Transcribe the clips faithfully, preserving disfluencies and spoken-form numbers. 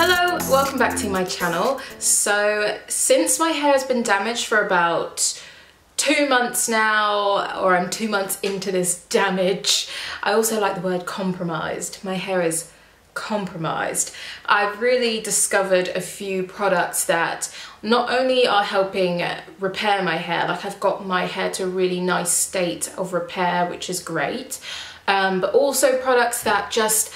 Hello, welcome back to my channel. So since my hair has been damaged for about two months now, or I'm two months into this damage, I also like the word compromised. My hair is compromised. I've really discovered a few products that not only are helping repair my hair, like I've got my hair to a really nice state of repair, which is great, um, but also products that just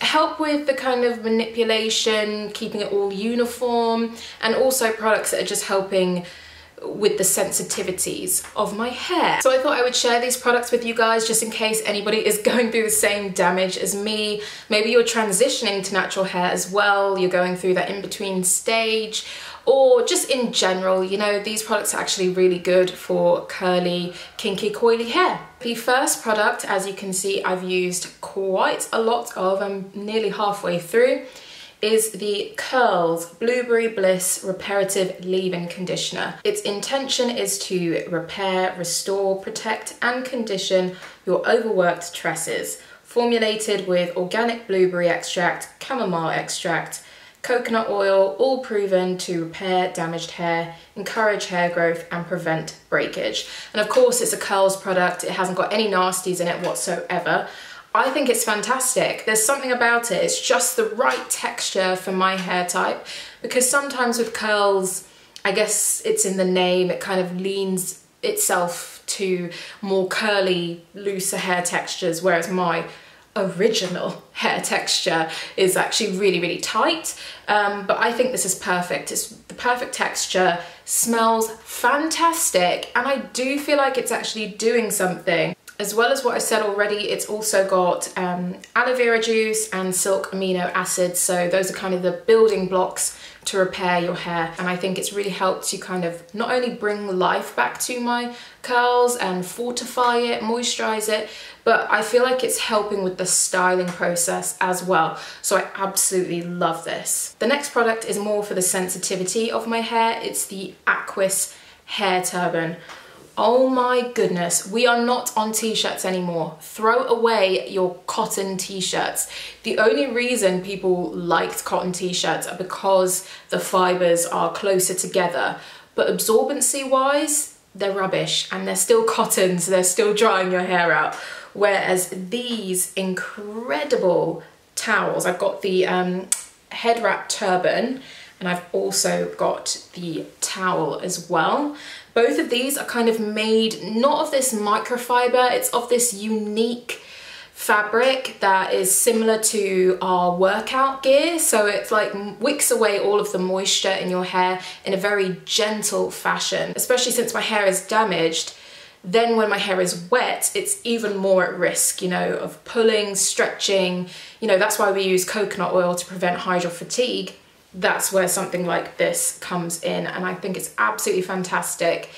help with the kind of manipulation, keeping it all uniform, and also products that are just helping with the sensitivities of my hair. So I thought I would share these products with you guys just in case anybody is going through the same damage as me. Maybe you're transitioning to natural hair as well, you're going through that in-between stage, or just in general, you know, these products are actually really good for curly, kinky, coily hair. The first product, as you can see, I've used quite a lot of, I'm nearly halfway through, is the Curls Blueberry Bliss Reparative Leave-In Conditioner. Its intention is to repair, restore, protect and condition your overworked tresses. Formulated with organic blueberry extract, chamomile extract, coconut oil, all proven to repair damaged hair, encourage hair growth and prevent breakage. And of course it's a curls product, it hasn't got any nasties in it whatsoever. I think it's fantastic. There's something about it, it's just the right texture for my hair type, because sometimes with curls, I guess it's in the name, it kind of leans itself to more curly, looser hair textures, whereas my original hair texture is actually really, really tight. Um, but I think this is perfect. It's the perfect texture, smells fantastic, and I do feel like it's actually doing something. As well as what I said already, it's also got um, aloe vera juice and silk amino acids, so those are kind of the building blocks to repair your hair, and I think it's really helped to kind of not only bring life back to my curls and fortify it, moisturize it, but I feel like it's helping with the styling process as well, so I absolutely love this. The next product is more for the sensitivity of my hair, it's the Aquis Hair Turban. Oh my goodness, we are not on t-shirts anymore. Throw away your cotton t-shirts. The only reason people liked cotton t-shirts are because the fibers are closer together, but absorbency wise, they're rubbish and they're still cotton, so they're still drying your hair out. Whereas these incredible towels, I've got the um, head wrap turban, and I've also got the towel as well. Both of these are kind of made, not of this microfiber, it's of this unique fabric that is similar to our workout gear. So it's like wicks away all of the moisture in your hair in a very gentle fashion, especially since my hair is damaged. Then when my hair is wet, it's even more at risk, you know, of pulling, stretching. You know, that's why we use coconut oil to prevent hydro fatigue. That's where something like this comes in, and I think it's absolutely fantastic.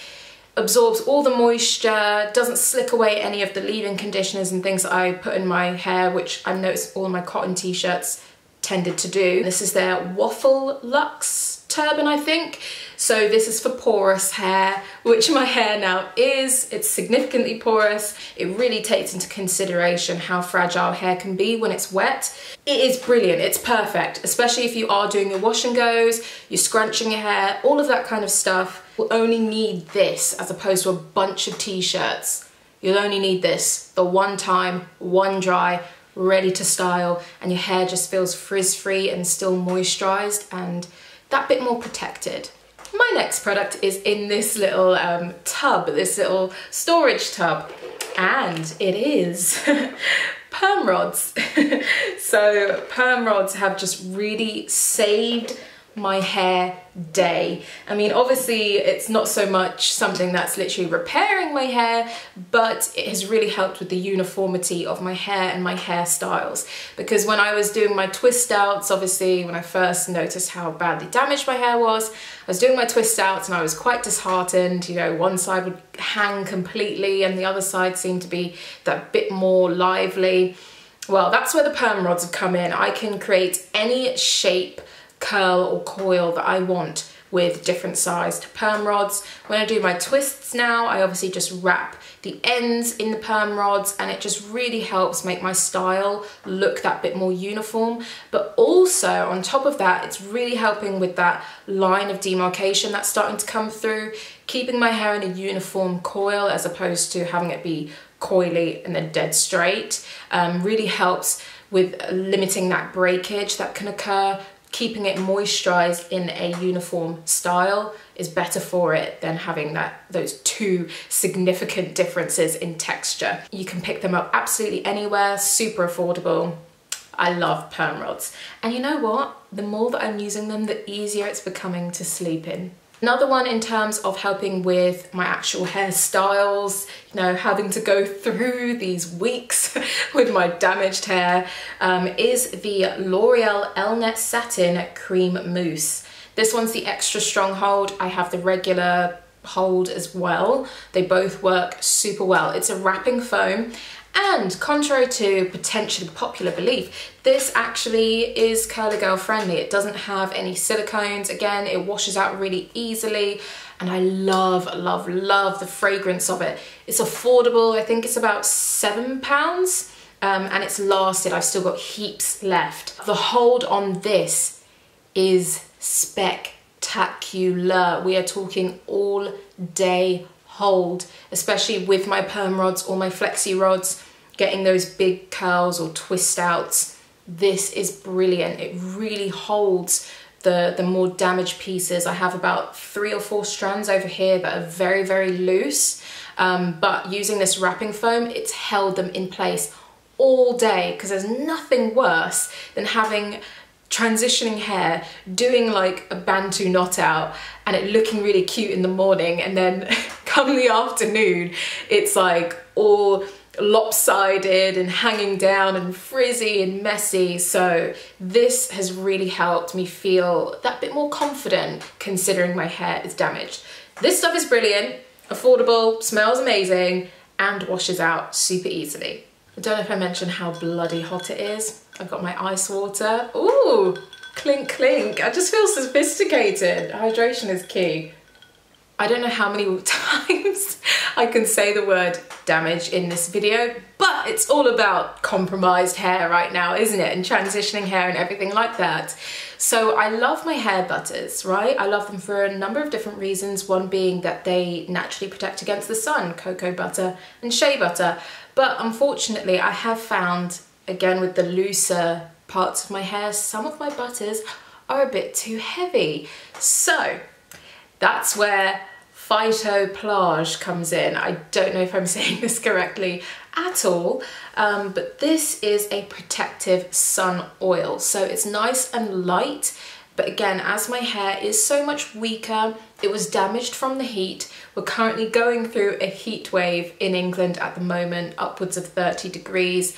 Absorbs all the moisture, doesn't slick away any of the leave-in conditioners and things that I put in my hair, which I've noticed all my cotton t-shirts tended to do. This is their Waffle Luxe turban, I think. So this is for porous hair, which my hair now is. It's significantly porous. It really takes into consideration how fragile hair can be when it's wet. It is brilliant, it's perfect, especially if you are doing your wash and goes, you're scrunching your hair, all of that kind of stuff. You'll only need this as opposed to a bunch of t-shirts. You'll only need this the one time, one dry, ready to style, and your hair just feels frizz-free and still moisturized and that bit more protected. My next product is in this little um, tub, this little storage tub, and it is perm rods. So perm rods have just really saved my hair day. I mean, obviously it's not so much something that's literally repairing my hair, but it has really helped with the uniformity of my hair and my hairstyles, because when I was doing my twist outs, obviously when I first noticed how badly damaged my hair was, I was doing my twist outs and I was quite disheartened. You know, one side would hang completely and the other side seemed to be that bit more lively. Well, that's where the perm rods have come in. I can create any shape, curl or coil that I want with different sized perm rods. When I do my twists now, I obviously just wrap the ends in the perm rods, and it just really helps make my style look that bit more uniform. But also on top of that, it's really helping with that line of demarcation that's starting to come through, keeping my hair in a uniform coil as opposed to having it be coily and then dead straight. Um, really helps with limiting that breakage that can occur. Keeping it moisturized in a uniform style is better for it than having that those two significant differences in texture. You can pick them up absolutely anywhere, super affordable. I love perm rods. And you know what? The more that I'm using them, the easier it's becoming to sleep in. Another one in terms of helping with my actual hairstyles, you know, having to go through these weeks with my damaged hair, um, is the L'Oreal Elnett Satin Cream Mousse. This one's the extra strong hold. I have the regular hold as well. They both work super well. It's a wrapping foam. And contrary to potentially popular belief, this actually is curly girl friendly. It doesn't have any silicones. Again, it washes out really easily. And I love, love, love the fragrance of it. It's affordable. I think it's about seven pounds um, and it's lasted. I've still got heaps left. The hold on this is spectacular. We are talking all day long hold, especially with my perm rods or my flexi rods, getting those big curls or twist outs. This is brilliant. It really holds the, the more damaged pieces. I have about three or four strands over here that are very, very loose, um, but using this wrapping foam, it's held them in place all day, because there's nothing worse than having transitioning hair, doing like a bantu knot out and it looking really cute in the morning, and then come the afternoon it's like all lopsided and hanging down and frizzy and messy. So this has really helped me feel that bit more confident considering my hair is damaged. This stuff is brilliant, affordable, smells amazing and washes out super easily. I don't know if I mentioned how bloody hot it is. I've got my ice water. Ooh, clink, clink. I just feel sophisticated. Hydration is key. I don't know how many times I can say the word damage in this video, but it's all about compromised hair right now, isn't it? And transitioning hair and everything like that. So I love my hair butters, right? I love them for a number of different reasons. One being that they naturally protect against the sun, cocoa butter and shea butter. But unfortunately, I have found, again, with the looser parts of my hair, some of my butters are a bit too heavy. So that's where Phytoplage comes in. I don't know if I'm saying this correctly at all, um, but this is a protective sun oil. So it's nice and light. But again, as my hair is so much weaker, it was damaged from the heat. We're currently going through a heat wave in England at the moment, upwards of thirty degrees.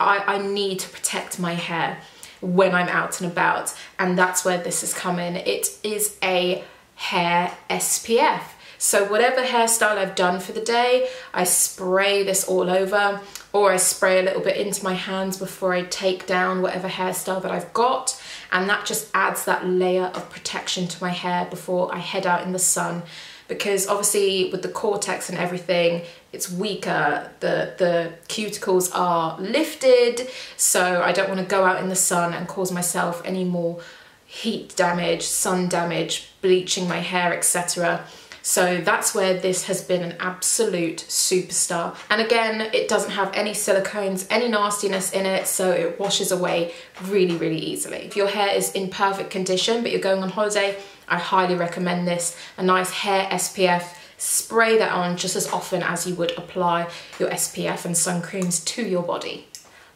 I, I need to protect my hair when I'm out and about, and that's where this has come in. It is a hair S P F. So whatever hairstyle I've done for the day, I spray this all over, or I spray a little bit into my hands before I take down whatever hairstyle that I've got. And that just adds that layer of protection to my hair before I head out in the sun. Because obviously with the cortex and everything, it's weaker, the, the cuticles are lifted. So I don't want to go out in the sun and cause myself any more heat damage, sun damage, bleaching my hair, et cetera. So that's where this has been an absolute superstar. And again, it doesn't have any silicones, any nastiness in it, so it washes away really, really easily. If your hair is in perfect condition, but you're going on holiday, I highly recommend this. A nice hair S P F, spray that on just as often as you would apply your S P F and sun creams to your body.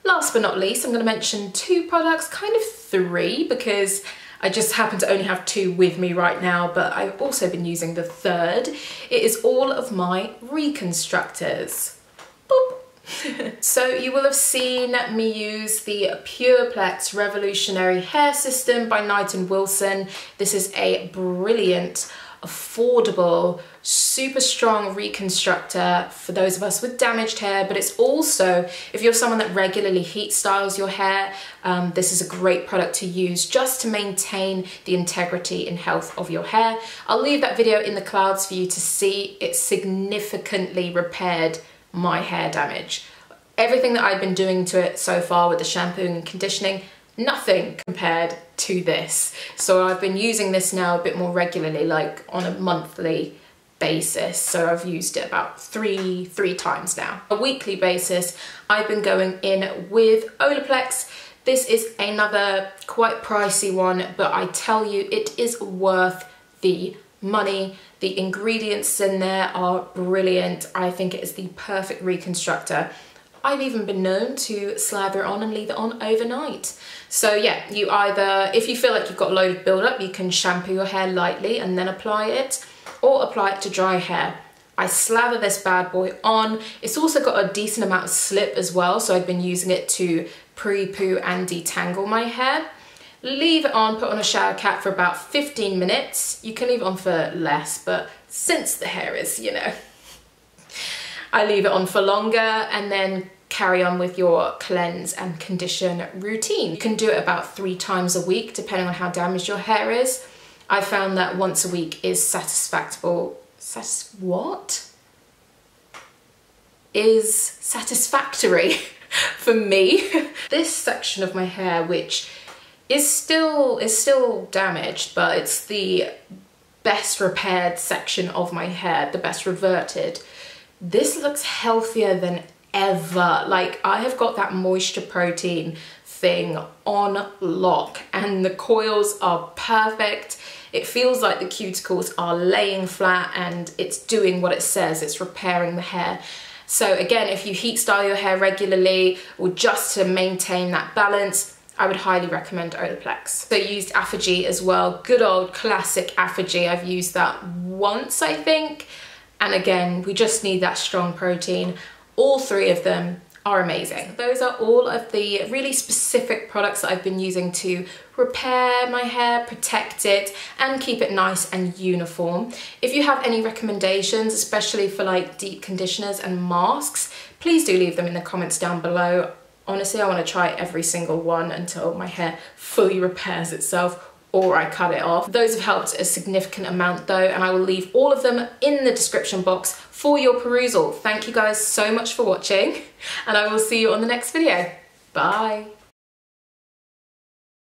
Last but not least, I'm gonna mention two products, kind of three, because I just happen to only have two with me right now, but I've also been using the third. It is all of my reconstructors. Boop. So you will have seen me use the Pureplex Revolutionary Hair System by Knight and Wilson. This is a brilliant, affordable, super strong reconstructor for those of us with damaged hair, but it's also, if you're someone that regularly heat styles your hair, um, this is a great product to use just to maintain the integrity and health of your hair. I'll leave that video in the clouds for you to see. It significantly repaired my hair damage. Everything that I've been doing to it so far with the shampooing and conditioning, nothing compared to this. So I've been using this now a bit more regularly, like on a monthly basis. So I've used it about three, three times now. A weekly basis, I've been going in with Olaplex. This is another quite pricey one, but I tell you, it is worth the money. The ingredients in there are brilliant. I think it is the perfect reconstructor. I've even been known to slather on and leave it on overnight. So yeah, you either, if you feel like you've got a load of buildup, you can shampoo your hair lightly and then apply it, or apply it to dry hair. I slather this bad boy on. It's also got a decent amount of slip as well, so I've been using it to pre-poo and detangle my hair. Leave it on, put on a shower cap for about fifteen minutes. You can leave it on for less, but since the hair is, you know, I leave it on for longer and then carry on with your cleanse and condition routine. You can do it about three times a week, depending on how damaged your hair is. I found that once a week is satisfactory. Satis what? Is satisfactory for me. This section of my hair, which is still is still damaged, but it's the best repaired section of my hair, the best reverted. This looks healthier than ever. Like, I have got that moisture protein thing on lock and the coils are perfect. It feels like the cuticles are laying flat and it's doing what it says. It's repairing the hair. So again, if you heat style your hair regularly or just to maintain that balance, I would highly recommend Olaplex. So I used Aphogee as well. Good old classic Aphogee. I've used that once, I think. And again, we just need that strong protein. All three of them are amazing. Those are all of the really specific products that I've been using to repair my hair, protect it, and keep it nice and uniform. If you have any recommendations, especially for like deep conditioners and masks, please do leave them in the comments down below. Honestly, I want to try every single one until my hair fully repairs itself or I cut it off. Those have helped a significant amount though, and I will leave all of them in the description box for your perusal. Thank you guys so much for watching, and I will see you on the next video. Bye.